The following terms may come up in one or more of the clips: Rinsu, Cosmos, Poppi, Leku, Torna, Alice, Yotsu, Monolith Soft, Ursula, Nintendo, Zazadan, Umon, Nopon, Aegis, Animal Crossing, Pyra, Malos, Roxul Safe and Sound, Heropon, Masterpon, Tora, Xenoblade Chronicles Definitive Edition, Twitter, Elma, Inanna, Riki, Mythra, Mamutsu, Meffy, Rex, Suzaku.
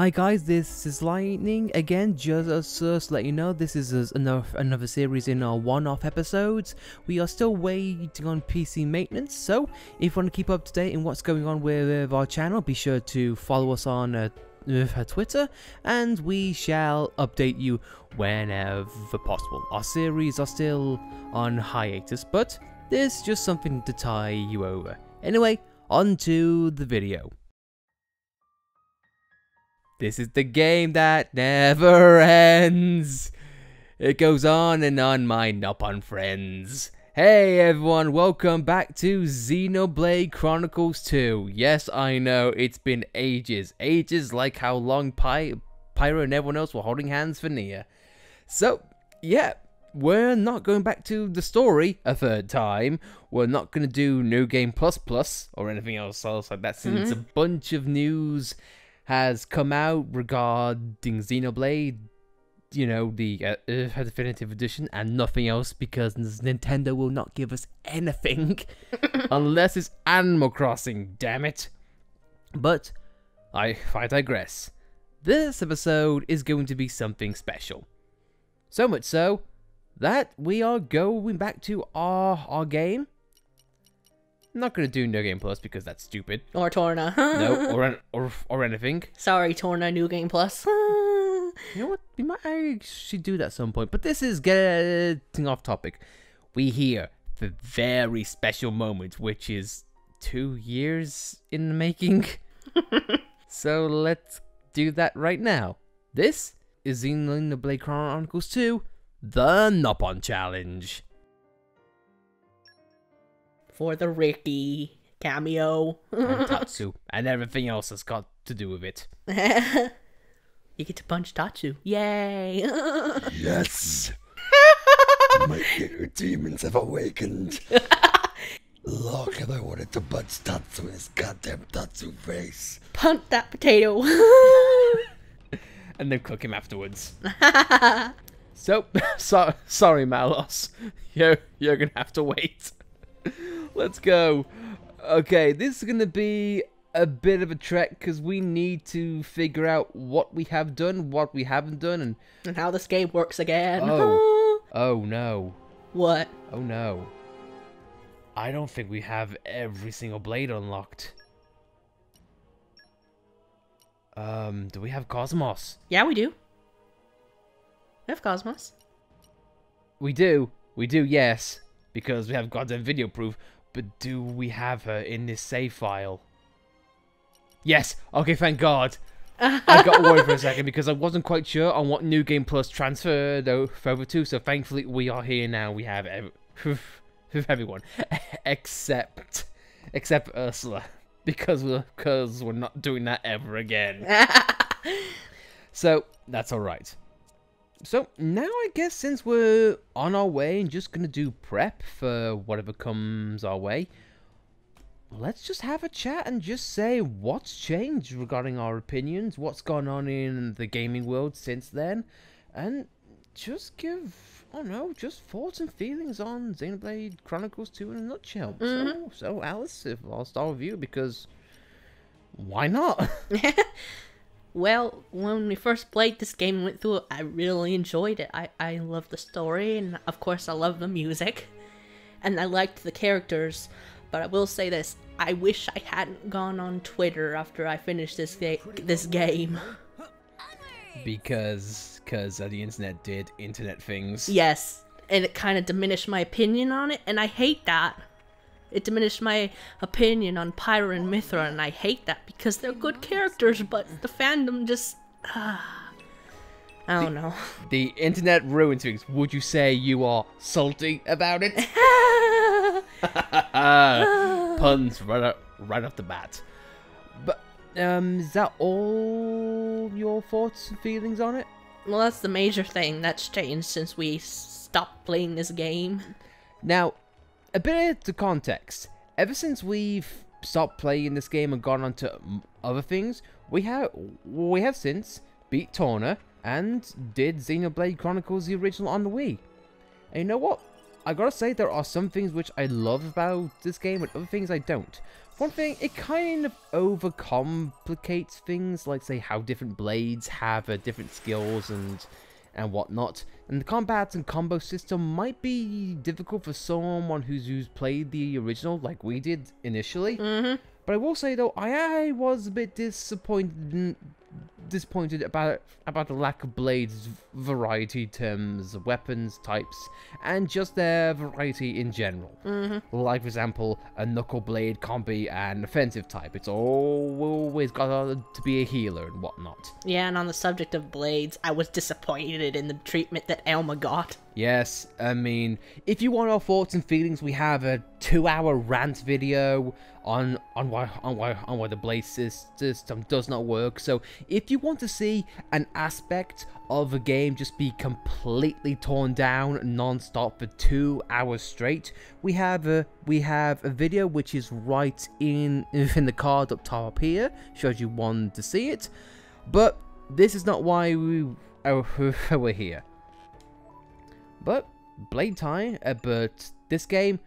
Hi guys, this is Lightning again. Just to let you know, this is another series in our one-off episodes. We are still waiting on PC maintenance, so if you want to keep up to date in what's going on with our channel, be sure to follow us on Twitter, and we shall update you whenever possible. Our series are still on hiatus, but there's just something to tie you over. Anyway, on to the video. This is the game that never ends. It goes on and on, my Nopon friends. Hey everyone, welcome back to Xenoblade Chronicles 2. Yes, I know, it's been ages. Ages like how long Pyra and everyone else were holding hands for Nia. So, yeah, we're not going back to the story a third time. We're not going to do New Game Plus Plus or anything else like that, since a bunch of news has come out regarding Xenoblade, you know, the definitive edition, and nothing else, because Nintendo will not give us anything unless it's Animal Crossing, damn it. But I digress. This episode is going to be something special, so much so that we are going back to our game. I'm not gonna do New Game Plus because that's stupid. Or Torna. No, or anything. Sorry, Torna, New Game Plus. You know what? We might actually do that at some point. But this is getting off topic. We hear the very special moment, which is 2 years in the making. So let's do that right now. This is Xenoblade Chronicles 2: The Nopon Challenge. For the Riki cameo. And Tatsu. And everything else that's got to do with it. You get to punch Tatsu. Yay! Yes! My inner demons have awakened. Look, if I wanted to punch Tatsu in his goddamn Tatsu face. Punch that potato. And then cook him afterwards. So, sorry Malos. You're gonna have to wait. Let's go. Okay, this is gonna be a bit of a trek because we need to figure out what we have done, what we haven't done, and how this game works again. Oh. Oh no. What? Oh no. I don't think we have every single blade unlocked. Do we have Cosmos? Yeah, we do. We have Cosmos. We do, yes. Because we have goddamn video proof, but do we have her in this save file? Yes! Okay, thank God! I got worried for a second because I wasn't quite sure on what New Game Plus transferred over to, so thankfully we are here now. We have everyone. Except Ursula. Because we're not doing that ever again. So, that's alright. So, now I guess since we're on our way and just going to do prep for whatever comes our way, let's just have a chat and just say what's changed regarding our opinions, what's gone on in the gaming world since then, and just give, I don't know, just thoughts and feelings on Xenoblade Chronicles 2 in a nutshell. So, Alice, if I'll start with you, because why not? Well, when we first played this game and went through it, I really enjoyed it. I loved the story, and of course I loved the music, and I liked the characters, but I will say this, I wish I hadn't gone on Twitter after I finished this game. Because the internet did internet things. Yes, and it kind of diminished my opinion on it, and I hate that. It diminished my opinion on Pyra and Mythra, and I hate that because they're good characters, but the fandom just... I don't know. The internet ruins things. Would you say you are salty about it? Puns right off the bat. But is that all your thoughts and feelings on it? Well, that's the major thing that's changed since we stopped playing this game. Now... a bit of context, ever since we've stopped playing this game and gone on to other things, we have since beat Torna and did Xenoblade Chronicles the original on the Wii. And you know what? I gotta say, there are some things which I love about this game and other things I don't. One thing, it kind of overcomplicates things, like, say, how different blades have different skills and whatnot. And the combats and combo system might be difficult for someone who's played the original, like we did initially. Mm-hmm. But I will say, though, I was a bit disappointed about the lack of blades, variety terms, weapons types, and just their variety in general. Mm-hmm. Like, for example, a knuckle blade can't be an offensive type. It's always got to be a healer and whatnot. Yeah, and on the subject of blades, I was disappointed in the treatment that Elma got. Yes, I mean, if you want our thoughts and feelings, we have a 2-hour rant video on why the blade system does not work. So if you want to see an aspect of a game just be completely torn down non-stop for 2 hours straight, we have a video which is right in the card up top here, shows you one to see it. But this is not why we're here. But blade time, but this game,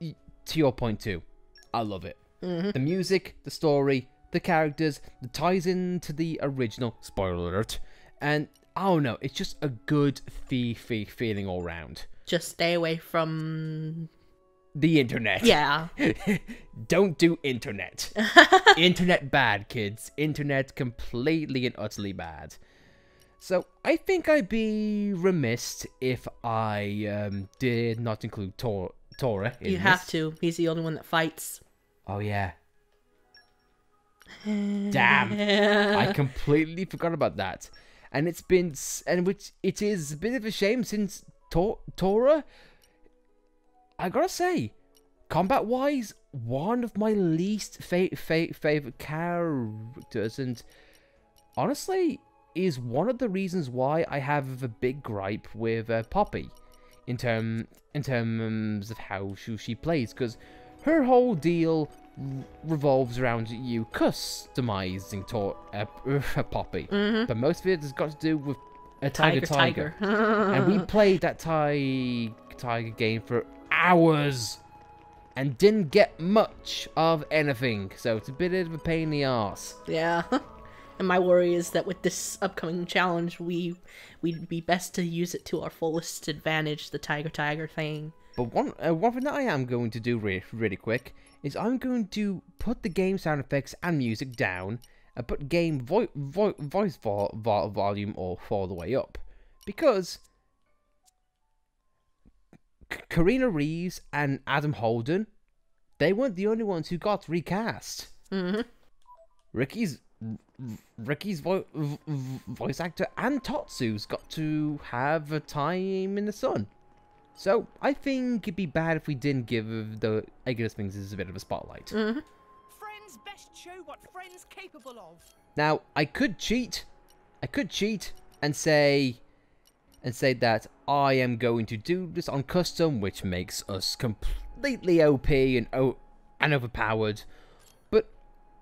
to your point too, I love it. Mm-hmm. The music, the story, the characters, the ties into the original, spoiler alert, and oh no, it's just a good feeling all round. Just stay away from the internet. Yeah. Don't do internet. Internet bad, kids. Internet completely and utterly bad. So, I think I'd be remiss if I did not include Tora in this. You have to. He's the only one that fights. Oh, yeah. Damn. I completely forgot about that. And it's been... And which it is a bit of a shame since Tora... I gotta say, combat-wise, one of my least favorite characters. And honestly... is one of the reasons why I have a big gripe with Poppi in terms of how she plays, because her whole deal revolves around you customizing Poppi. Mm-hmm. But most of it has got to do with a tiger. And we played that tiger game for hours and didn't get much of anything, so it's a bit of a pain in the arse. Yeah. And my worry is that with this upcoming challenge, we'd be best to use it to our fullest advantage, the tiger thing. But one thing that I am going to do really quick is I'm going to put the game sound effects and music down and put game voice volume all the way up. Because Karina Reeves and Adam Holden, they weren't the only ones who got recast. Mm-hmm. Riki's voice actor and Tatsu's got to have a time in the sun. So, I think it'd be bad if we didn't give the Aegis things as a bit of a spotlight. Mm-hmm. Friends best show what friends capable of. Now, I could cheat and say that I am going to do this on custom, which makes us completely OP and overpowered.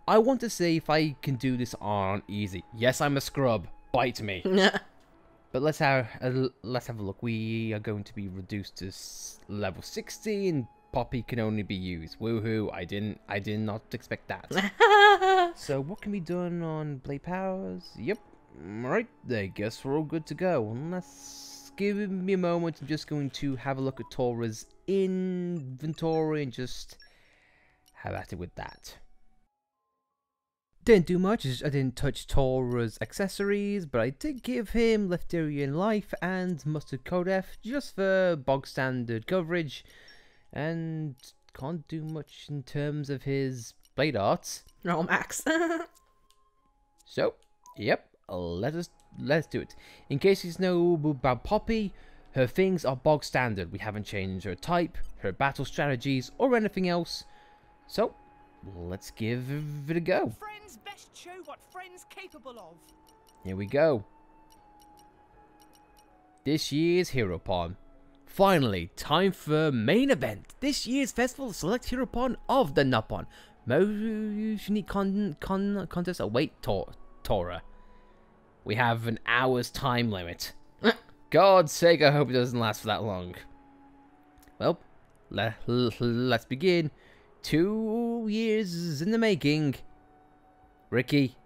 I want to see if I can do this on easy. Yes, I'm a scrub. Bite me. But let's have a look. We are going to be reduced to level 60, and Poppi can only be used. Woohoo! I did not expect that. So what can be done on blade powers? Yep. All right. I guess we're all good to go. Unless, give me a moment. I'm just going to have a look at Tora's inventory and just have at it with that. Didn't do much, I didn't touch Tora's accessories, but I did give him Lefterian Life and Mustard Codef just for bog standard coverage, and can't do much in terms of his blade arts. No, Max. So, yep, let's do it. In case you know about Poppi, her things are bog standard. We haven't changed her type, her battle strategies, or anything else. So, let's give it a go. Friends best show what friends capable of. Here we go. This year's Heropon. Finally, time for main event. This year's festival select Heropon of the Nopon. Most unique contests await Tora. We have an hour's time limit. God's sake, I hope it doesn't last for that long. Well, let's begin. 2 years in the making. Riki,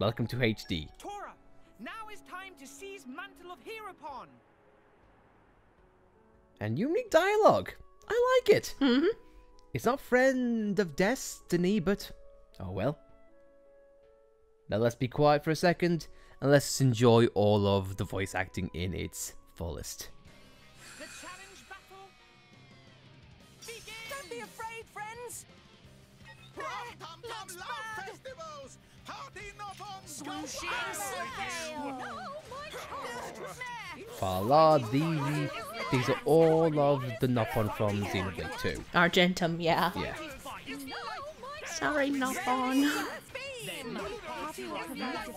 welcome to HD. Tora, now is time to seize mantle of Heropon. And unique dialogue. I like it. Mm-hmm. It's not friend of destiny, but oh well. Now let's be quiet for a second and let's enjoy all of the voice acting in its fullest. The challenge battle begins. Don't be afraid, friends. Rum-tum-tum love festivals. Party Nopon swooshing sails. These are all of the Nopon from Xenoblade 2. Argentum, yeah. Yeah. Sorry, Nopon.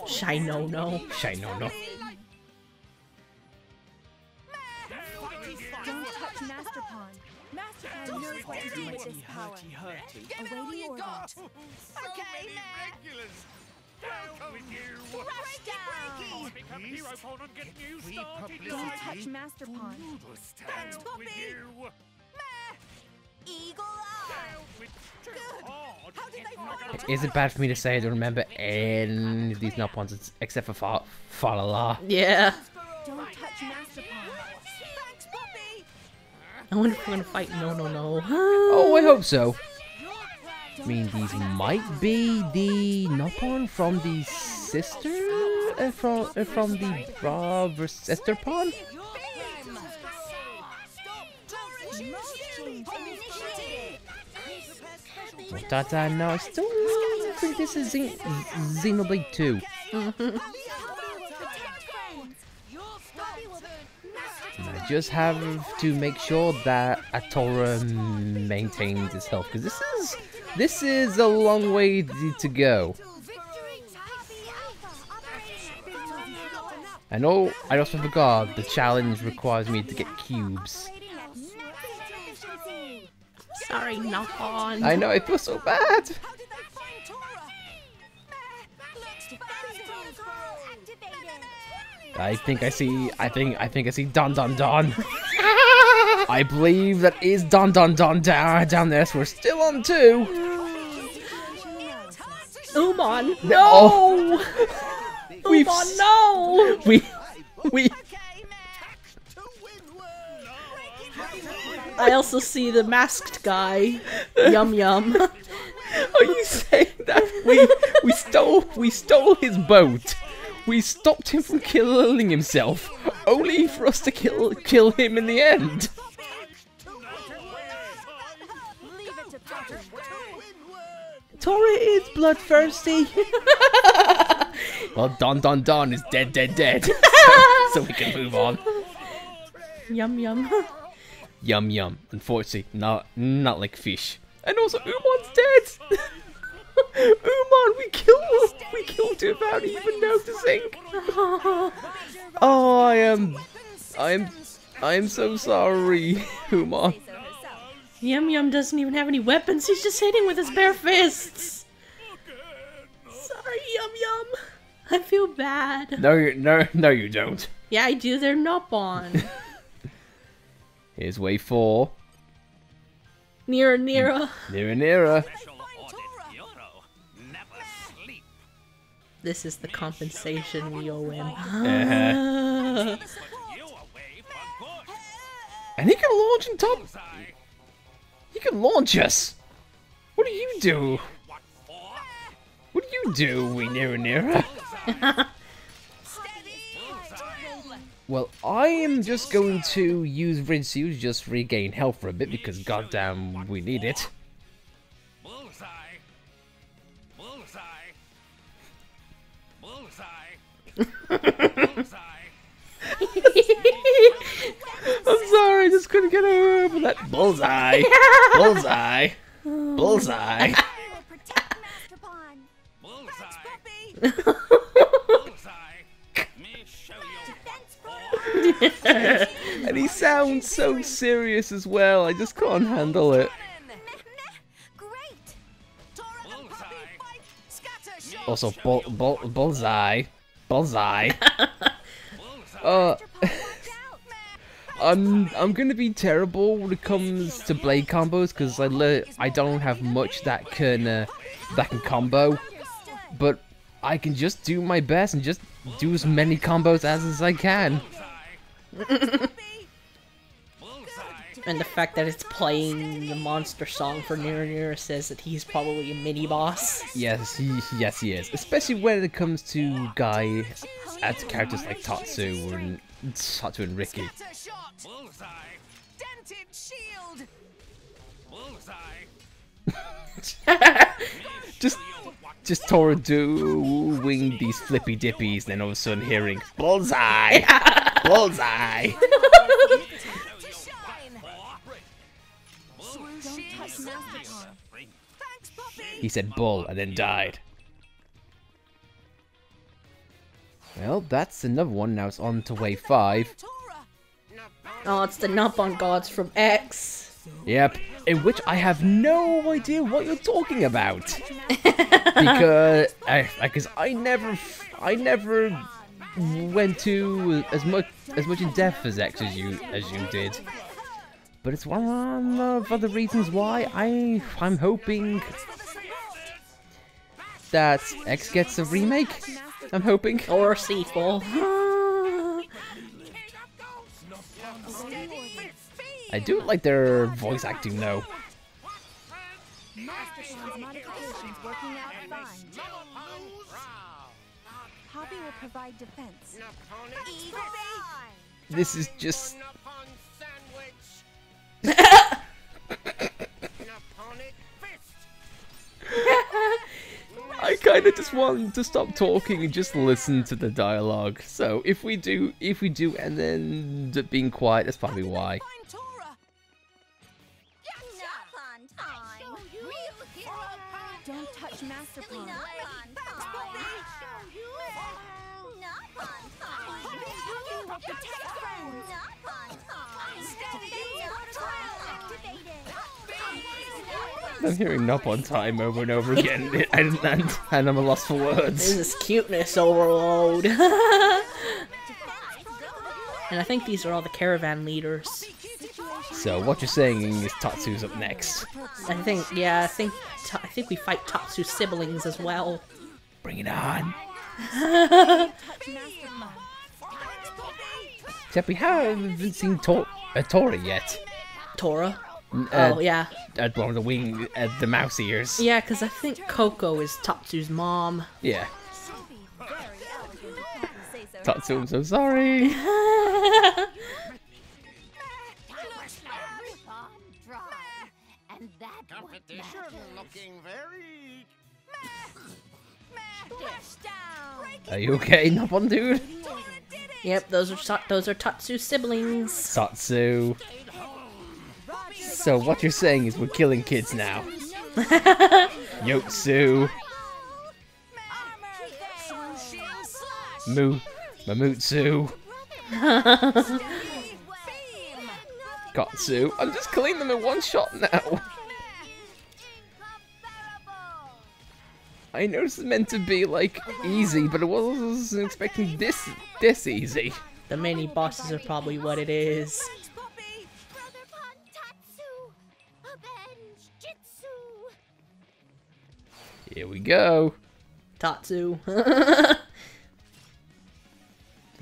Shinono. Shinono. Don't touch Masterpon. Masterpon knows what to do with this power. Give it all you got. Okay, regulars. Down with you. Crash down. Heropon and get you started. Don't touch Masterpon. Thanks, Poppi. Eagle Eye. It isn't bad for me to say I don't remember any of these Nopons except for Falala. Yeah. Don't touch Masterpon. Thanks, Poppi. I wonder if we're gonna fight No. Oh, I hope so. I mean, these might be the Nopon from the sister, from the brother sister pon. No, I still think this is Xenoblade 2. And I just have to make sure that Atora maintains his health, because this is a long way to go. And oh, I also forgot the challenge requires me to get cubes. Sorry, Nopon. I know, it feels so bad. I think I see Don. I believe that is Don down there, so we're still on 2. Umon, no! Umon, no! We I also see the masked guy. Yum yum. Are you saying that we stole his boat? We stopped him from killing himself, only for us to kill him in the end. Tora is bloodthirsty. Well, Don is dead. So we can move on. Yum yum. Yum yum. Unfortunately, not like fish. And also, Umon's dead. Umon, we killed him without even noticing. Oh, I am so sorry, Umon. Yum yum doesn't even have any weapons. He's just hitting with his bare fists. Sorry, Yum yum. I feel bad. No, you don't. Yeah, I do. They're Nopon. Here's wave 4. Nearer. This is the compensation we owe him. And he can launch on top. He can launch us. What do you do? We nearer. Well, I am just going to use Rinsu just to regain health for a bit, because goddamn, we need it. Bullseye. I'm sorry, I just couldn't get over that. Bullseye. And he sounds so serious as well. I just can't handle it. Also, bullseye. I'm gonna be terrible when it comes to blade combos because I don't have much that can combo, but I can just do my best and just do as many combos as I can. And the fact that it's playing the monster song for Nira says that he's probably a mini-boss. Yes he is. Especially when it comes to guy at characters like Tatsu and Riki. just Tora doing these flippy dippies, and then all of a sudden hearing bullseye, bullseye. He said bull and then died. Well, that's another one. Now it's on to wave 5. Oh, it's the Nopon gods from X. Yep, in which I have no idea what you're talking about. Because I never went to as much in depth as X as you did. But it's one of other reasons why I'm hoping that X gets a remake. I'm hoping. Or a sequel. I do like their voice acting though. This is just... I kind of just want to stop talking and just listen to the dialogue. So if we do and then being quiet, that's probably why. Don't touch Master Pond. I'm hearing Nopon time over and over again, and I'm a loss for words. This is cuteness overload. And I think these are all the caravan leaders. So what you're saying is Tatsu's up next. I think we fight Tatsu's siblings as well. Bring it on. Except we haven't seen Tora yet. Tora? Oh, yeah. One of the wing, the mouse ears. Yeah, because I think Coco is Tatsu's mom. Yeah. Tatsu, I'm so sorry. Are you okay, Nopon dude? Yep, those are Tatsu's siblings. Tatsu. So what you're saying is we're killing kids now. Yotsu. Moo. Mamutsu. Katsu. I'm just killing them in one shot now. I know it's meant to be like easy, but I wasn't expecting this easy. The mini bosses are probably what it is. Here we go. Tatsu. Does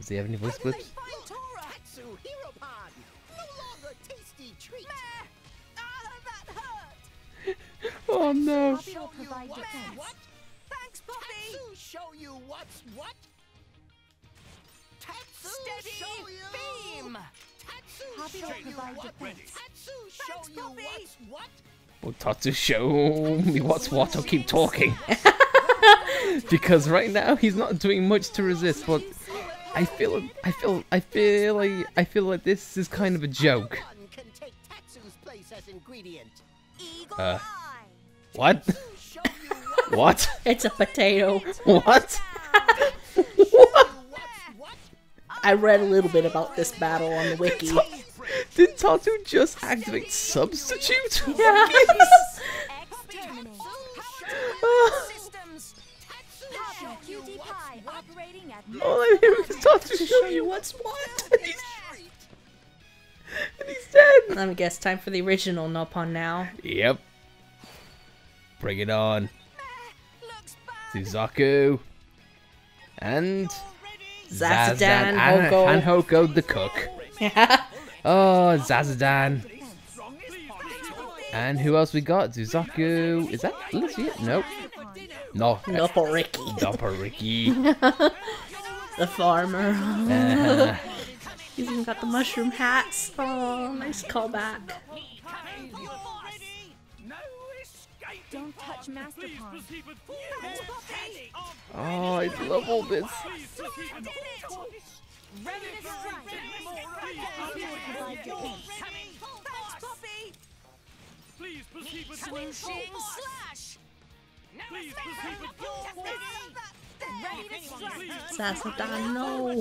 he have any voice clips? Tatsu, Heropon. No longer tasty treat. Oh no. Thanks, Poppi. Show you what's what. Tatsu, show you beam. Tatsu, show you what. Tatsu, show you what's what. Well, Tatsu, show me what's what, I'll keep talking. Because right now he's not doing much to resist, but I feel like this is kind of a joke. What? What? It's a potato. What? What? I read a little bit about this battle on the wiki. Did Tatsu just activate substitute? Yeah. All I'm hearing is Tatsu show you what's what. And he's dead! Let me guess, time for the original Nopon now. Yep. Bring it on. Suzaku. And... Zazadan. And Hoko the cook. Yeah. Oh, Zazadan. And who else we got? Suzaku. Is that legit? Nope. No. Noporiki. Noporiki. The farmer. He's even got the mushroom hats. Oh, nice callback. Don't touch Master Pond. Oh, I love all this. Please proceed with slash. Please proceed with no.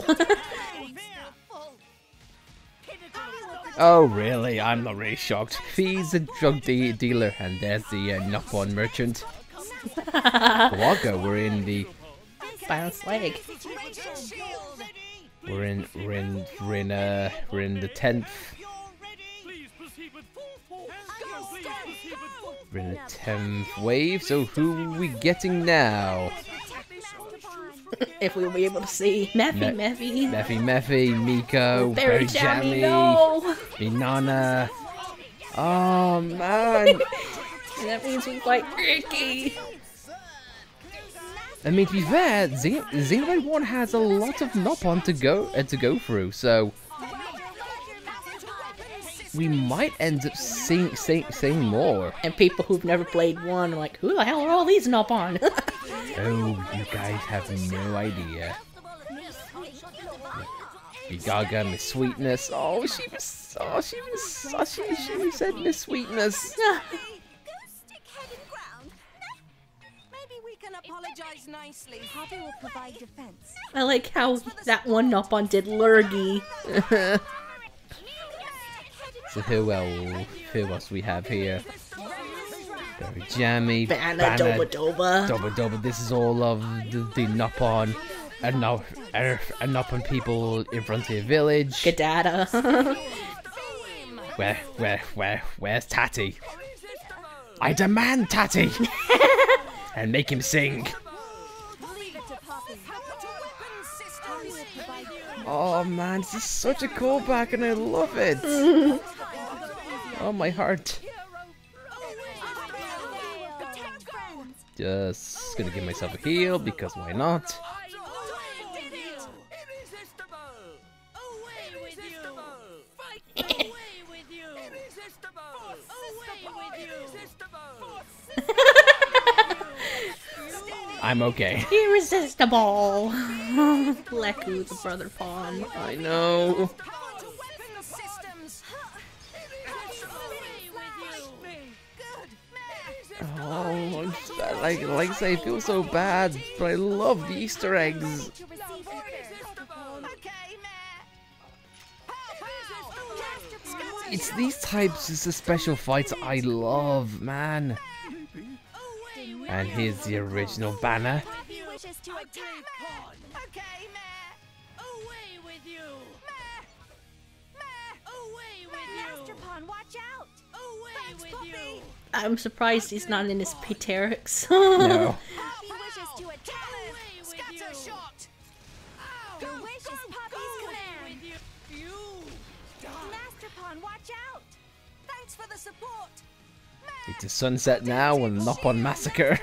Oh really? I'm not really shocked. He's a drug dealer, and there's the Nopon merchant. Wago, we're in the Silence Lake. We're in the 10th. We're in the 10th wave. So who are we getting now? If we'll be able to see Meffy, Miko, Berry Jammy, Inanna. Oh man. And that means we fight Riki. I mean, to be fair, Xenoblade 1 has a lot of Nopon to go through, so we might end up seeing more. And people who've never played 1 are like, who the hell are all these Nopon? Oh, you guys have no idea. Miss Gaga, Miss Sweetness. Oh, she said Miss Sweetness. I like how that one Nopon did Lurgy. So who else we have here? Very jammy, Banana, Doba Doba. This is all of the Nopon and Nopon people in Frontier Village. Gadada. Where's Tatty? I demand Tatty! And make him sing. Oh man, this is such a callback and I love it. Oh my heart. Just gonna give myself a heal because why not? I'm okay. Irresistible. Leku, the brother pawn. I know. Oh, like I say, I feel so bad, but I love the Easter eggs. It's these types of special fights I love, man. And here's the original banner. I'm surprised he's not in his Pterix. No. It's a sunset now and Nopon massacre.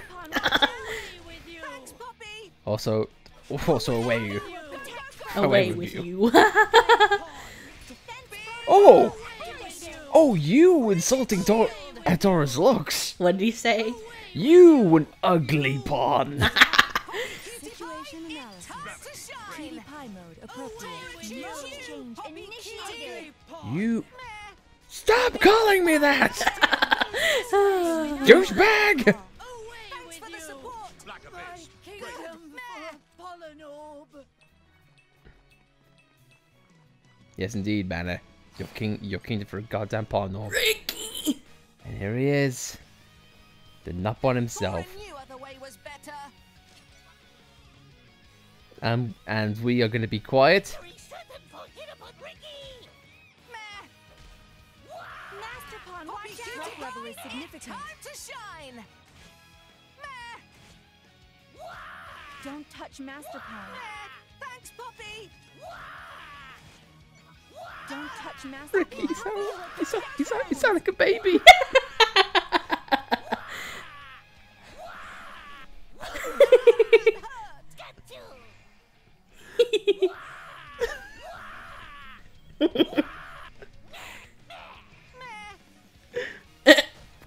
also away with you. Oh, you insulting Tora's looks. What did he say? You an ugly pawn. You stop calling me that. Douchebag. Yes, indeed, Banner. Your kingdom for a goddamn pawn orb. Riki! And here he is. The Nopon himself. And we are going to be quiet. Drop level is significant. Time to shine. Don't touch Master Power. Thanks, Poppi. Don't touch Master Power. You sound like a baby.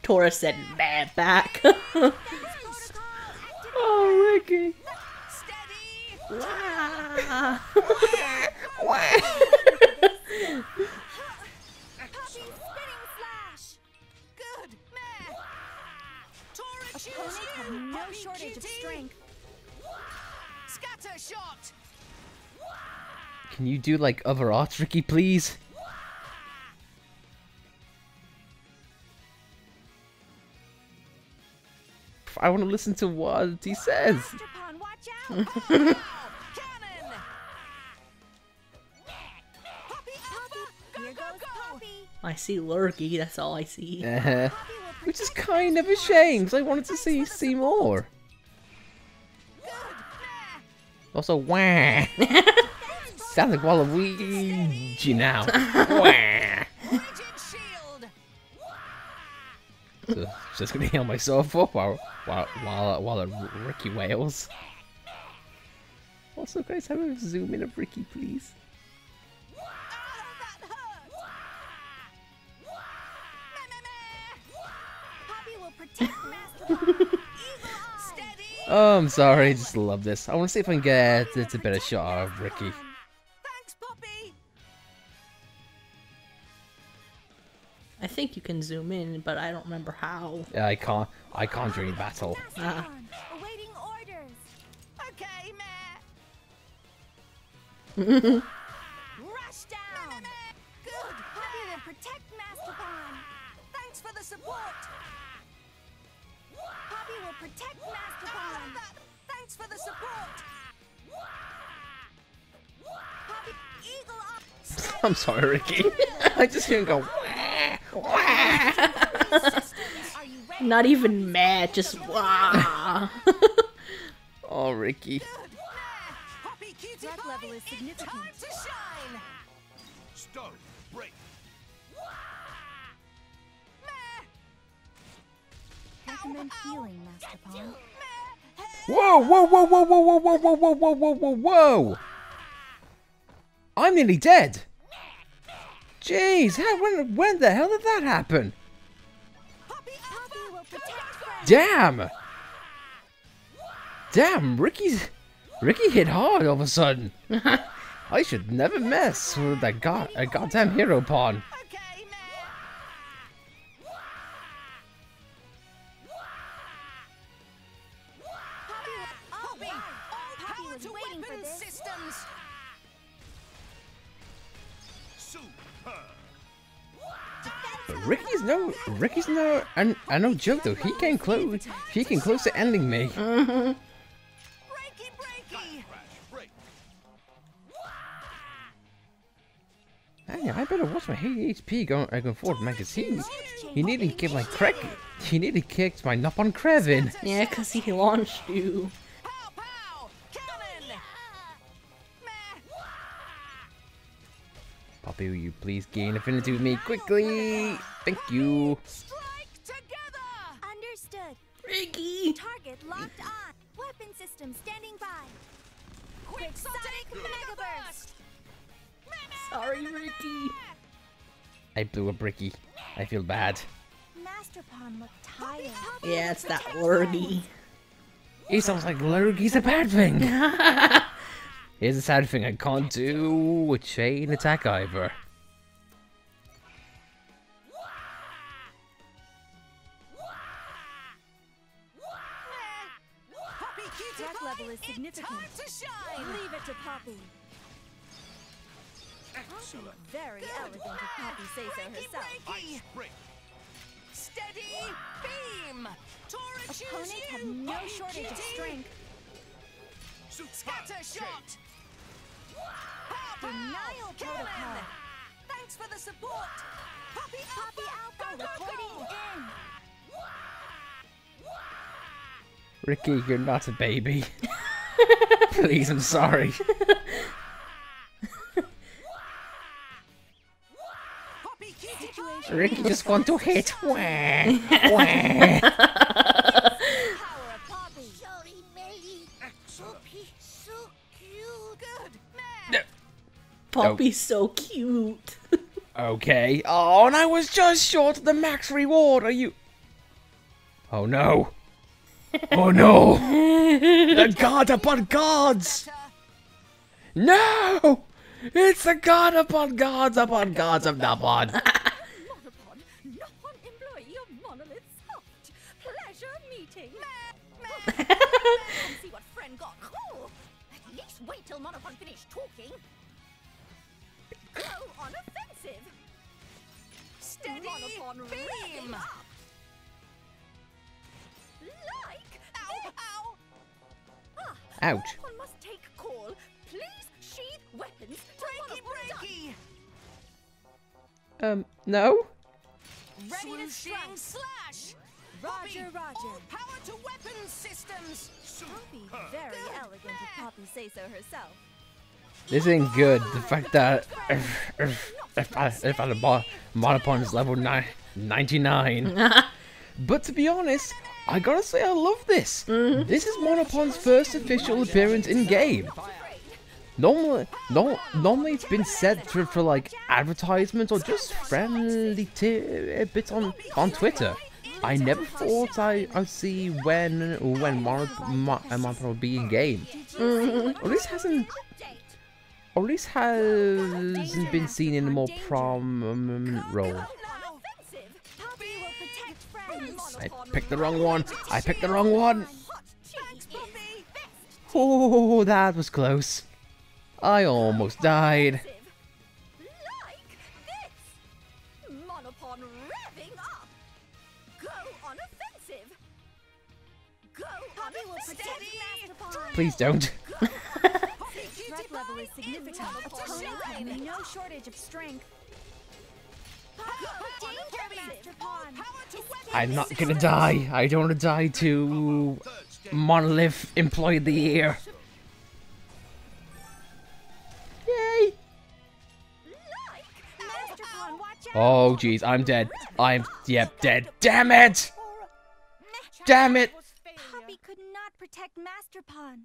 Tora said meh back. Oh, Ricky. Steady. Wow. No shortage of strength. Scatter shot. Can you do like other arts, Ricky, please? I want to listen to what he says. I see Lurky, that's all I see. Which is kind of a shame, because I wanted to see more. Also, wah! Sounds like Waluigi now. So, just gonna heal myself up while Ricky wails. Also, guys, have a zoom in of Ricky, please. Oh, I'm sorry, I just love this. I want to see if I can get a better shot of Ricky. I think you can zoom in, but I don't remember how. Yeah, I can't during battle. Awaiting orders. Okay, Matt. Rush down. Good. Happy to protect Master Pon. Thanks for the support. Poppy will protect Master Pon. Thanks for the support. Poppy, eagle up. I'm sorry, Ricky. I just hear him go. Not even mad, just wah. Oh, Ricky. Whoa, whoa, whoa, whoa, whoa, whoa, whoa, whoa, whoa, whoa, whoa, whoa! I'm nearly dead. Jeez, when the hell did that happen? Damn! Damn, Ricky hit hard all of a sudden. I should never mess with that goddamn Heropon. Ricky's no, I no joke though. He came close to ending me. Mm-hmm. Hey, I better watch my HP going forward, man, because he nearly kicked my crack. He nearly kicked my Nopon Krevin. Yeah, cause he launched you. Poppy, will you please gain affinity with me quickly? Thank you. Strike together. Understood. Riki. Target locked on. Weapon system standing by. Quick sonic mega burst. Sorry, Riki. I blew a Riki. I feel bad. Master Pon looked tired. Yeah, it's that Lurgy. He sounds like Lurgy's a bad thing. Here's the sad thing, I can't do a chain attack either. Attack level is significant. Leave it to Poppy. Excellent. Very elegant if Poppy says so herself. Steady beam. Opponents have no shortage of strength. Scatter shot. Denial protocol. Thanks for the support! Poppy Alpha! Poppy Alpha! Recording in! Riki, you're not a baby. Please, I'm sorry. Riki just want to hit. Wah! Wah! Poppy's so cute. Okay. Oh, and I was just short of the max reward. Are you? Oh no. Oh no. The god upon gods. No. It's the god upon gods of Nopon. Monopon, Nopon employee of Monolith's Hoft. Pleasure meeting. See what friend got. Cool. At least wait till Monopon finished talking. Go on offensive. Steady Monopon beam. Like ow ow. Ah, ouch. Monopon must take call. Please sheath weapons. Breaky breaky. No. Ready to swing slash. Roger, Roger. All power to weapons systems. Poppy very elegant. If Poppy say so herself. This ain't good. The fact that if I Monopon is level 99. But to be honest, I gotta say I love this. This is Monopon's first official appearance in game. Normally it's been said for like advertisements or just friendly bits on Twitter. I never thought I'd see when Monopon will be in game. Or this hasn't. Or at least hasn't been seen in a more prominent role. I picked the wrong one! I picked the wrong one! Oh, that was close. I almost died. Please don't. Level is significant. No shortage of strength. I'm not gonna die. I don't wanna die to Monolith Employee of the Year. Yay! Oh jeez, I'm dead. I'm dead. Damn it! Damn it! Poppy could not protect Masterpon.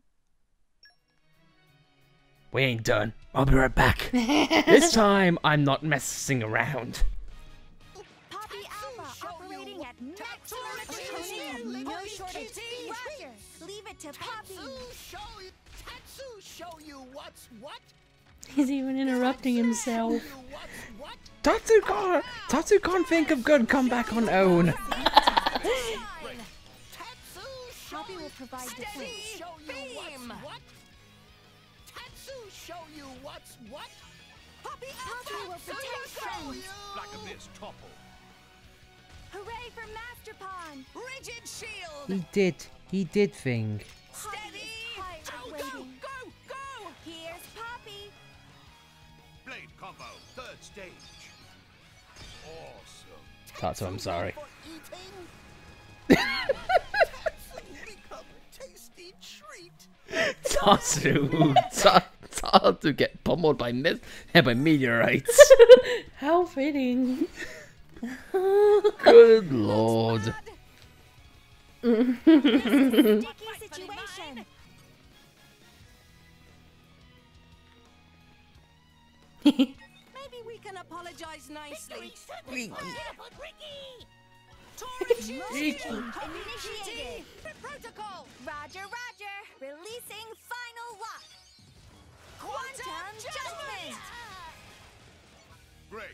We ain't done. I'll be right back. This time, I'm not messing around. Poppy Alpha operating at max limit. No shortage. Leave it to Poppy. Tatsu show you what's what. He's even interrupting himself. Tatsu can't think of good comeback on own. Poppy will provide the show you what's what. Show you what's what. Poppy will protect friends. Like a miss topple. Hooray for Masterpon! Rigid shield. He did thing. Steady. Go, go, go! Here's Poppy. Blade combo, third stage. Awesome. Tatsu, I'm sorry. Tatsu get pummeled by meteorites. How fitting. Good lord. Sticky situation. Maybe we can apologize nicely. Riki. Riki. Initiated. Protocol. Roger, roger. Releasing final lock. Quantum judgment. Great.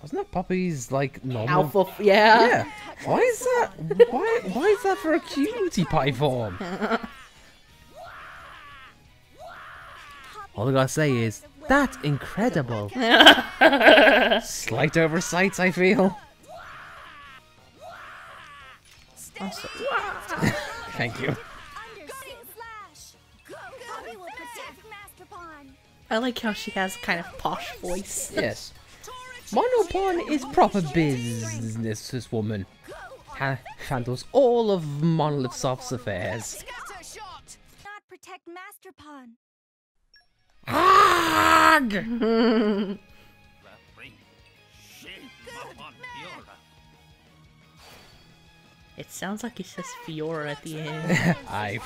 Wasn't that Poppy's like normal? Alpha, yeah. Why is that? Why is that for a cutie pie form? All I gotta say is that's incredible. Slight oversight, I feel. Awesome. Thank you. I like how she has kind of posh voice. Yes. Monopon is proper businesswoman. Handles all of Monolith Soft's affairs. Not protect Master Pon. Arrgh! It sounds like it says Fiora at the end. I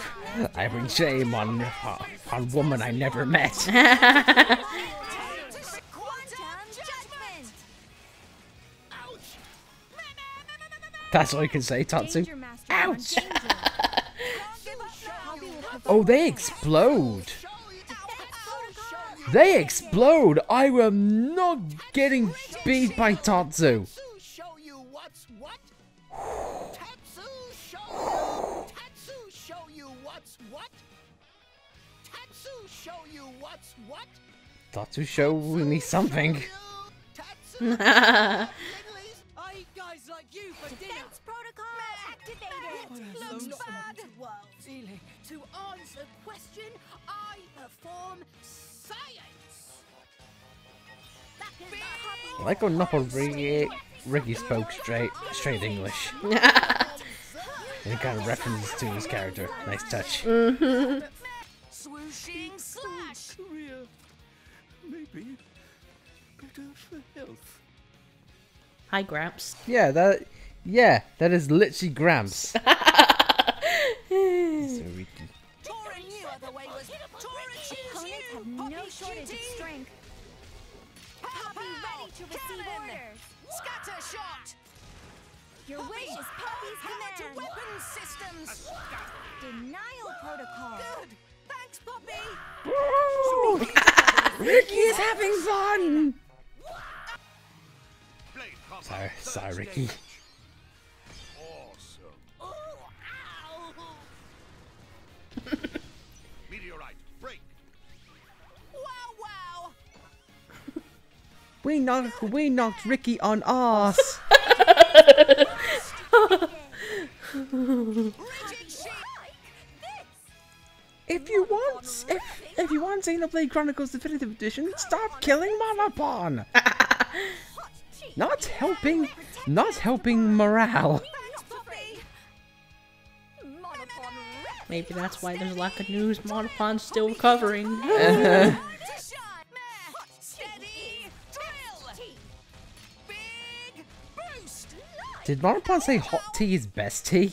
bring shame on woman I never met. That's all you can say, Tatsu. Ouch! Oh, they explode! They explode! I am not getting beat by Tatsu! Tatsu show me something. To answer question, I perform science. I like on Nopon, Riki spoke straight English. Any kind of references to his character. Nice touch. Mm-hmm. Swooshing slash. Maybe better for health. Hi, Gramps. Yeah, that is literally Gramps. So Riki. Your wish is Poppy's command. Weapon systems. Denial protocol. Good. Thanks, Poppy. Riki is having fun. Sorry, Riki. We knocked Riki on arse. If you want Xenoblade Chronicles Definitive Edition, stop killing Monopon. Not helping morale. Maybe that's why there's a lack of news. Monopon's still recovering. Did Monopon say hot tea is best tea?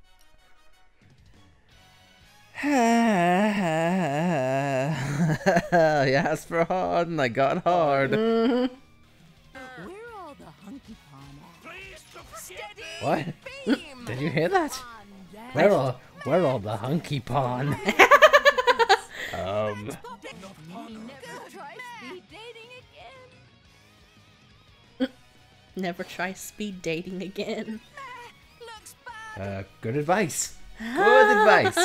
asked for hard and I got hard. We're all the hunky pon. What? Did you hear that? We're all the hunky pon. Never try speed dating again. Good advice. Good advice.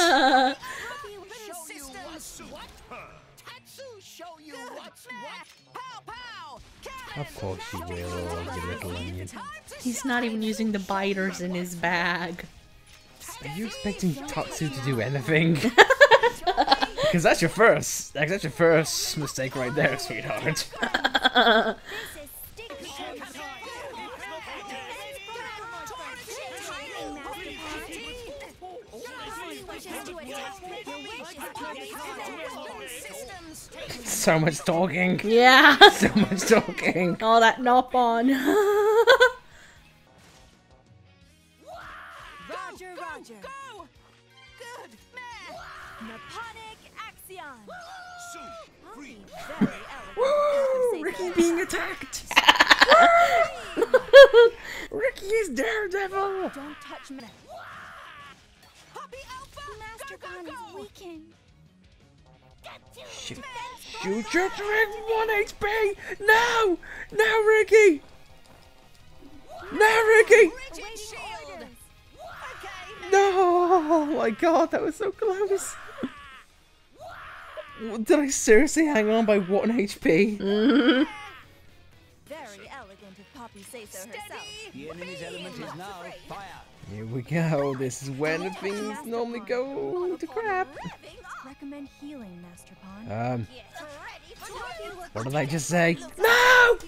Of course you will, you little onion. He's not even using the biters in his bag. Are you expecting Tatsu to do anything? Because that's your first mistake right there, sweetheart. So much talking. Yeah. So much talking. All that Nopon. Roger. Go. Good man. Neponic axion. Woo! Riki being attacked. Riki is Daredevil. Don't touch me. Poppy Alpha. Master Pon is weakened. Shoot. You just drink 1 HP! No! No, Riki! No, Riki! No! Oh my god, that was so close! Did I seriously hang on by 1 HP? Mm-hmm. Very elegant if Poppi says so herself. The enemy's element is now fire. Here we go. This is when things normally go to crap. Recommend healing, Master Pond. What did I just say? No!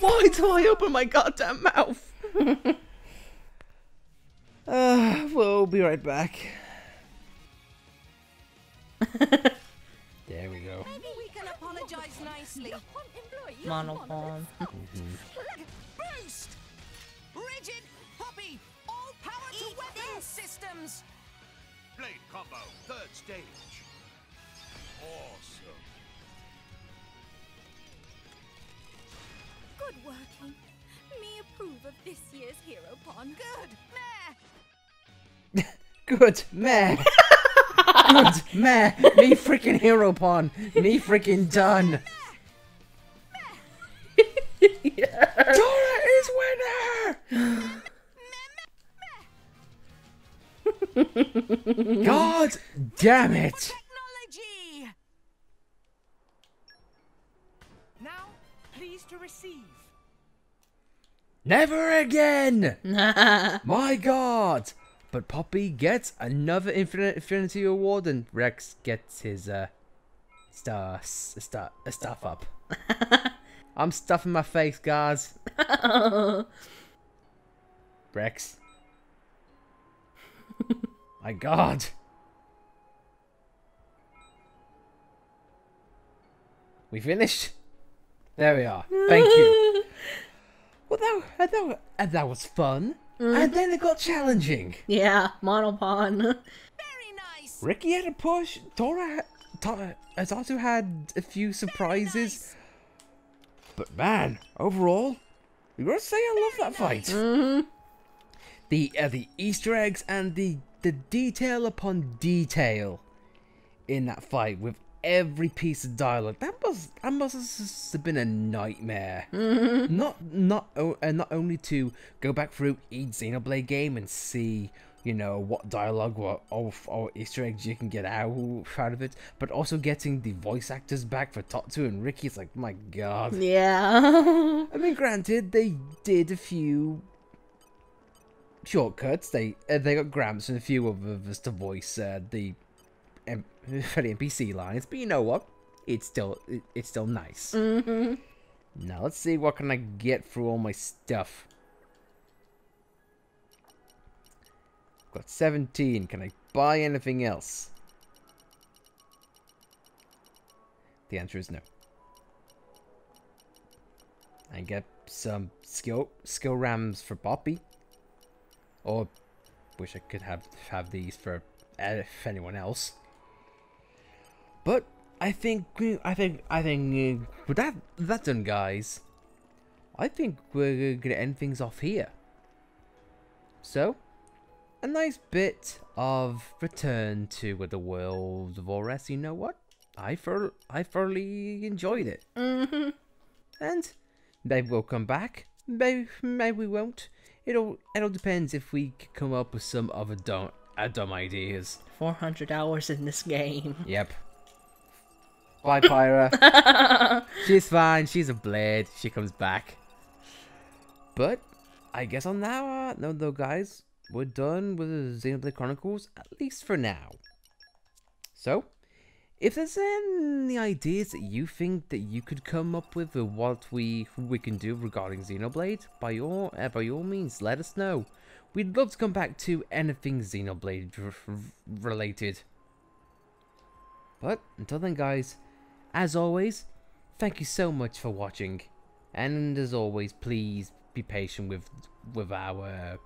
Why do I open my goddamn mouth? We'll be right back. There we go. Maybe we can apologize nicely. Monopon. Boost! Rigid Poppi! All power to weapon systems! Blade combo, 3rd stage. Awesome. Good working. Me approve of this year's Heropon. Good meh. Good meh. Good meh. Me freaking Heropon. Me freaking done. Yeah. Torna is winner. God damn it! Technology. Now, please to receive. Never again! My god! But Poppi gets another Infinity Award, and Rex gets his stuff up. I'm stuffing my face, guys. Rex. My god. We finished? There we are. Thank you. Well, that was fun. And then it got challenging. Yeah, Monopon. Very nice. Riki had a push. Tatsu had a few surprises. Nice. But man, overall, you gotta say I love that fight. Mm-hmm. The Easter eggs and the detail upon detail in that fight with every piece of dialogue. That must have been a nightmare. Mm-hmm. Not only to go back through each Xenoblade game and see, you know, what dialogue or Easter eggs you can get out of it, but also getting the voice actors back for Tatsu and Riki. It's like, my god. Yeah. I mean, granted, they did a few shortcuts. They got Gramps and a few of us to voice the NPC lines, but you know what? It's still nice. Mm-hmm. Now let's see what can I get through all my stuff. Got 17. Can I buy anything else? The answer is no. I get some skill rams for Poppi. Or wish I could have these for anyone else. But I think with that done, guys, I think we're gonna end things off here. So, a nice bit of return to the world of Ores. You know what? I thoroughly enjoyed it. Mm-hmm. And maybe we'll come back. Maybe we won't. It all depends if we could come up with some other dumb ideas. 400 hours in this game. Yep. Bye, Pyra. She's fine. She's a blade. She comes back. But I guess on that note, though, guys, we're done with the Xenoblade Chronicles, at least for now. So, if there's any ideas that you think that you could come up with or what we can do regarding Xenoblade, by all means, let us know. We'd love to come back to anything Xenoblade related. But until then, guys, as always, thank you so much for watching, and as always, please be patient with our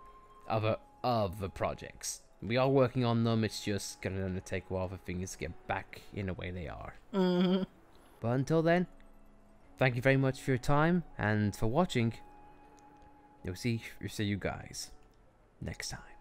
other projects. We are working on them, it's just gonna take a while for things to get back in the way they are. Mm-hmm. But until then, thank you very much for your time and for watching. We'll see you guys next time.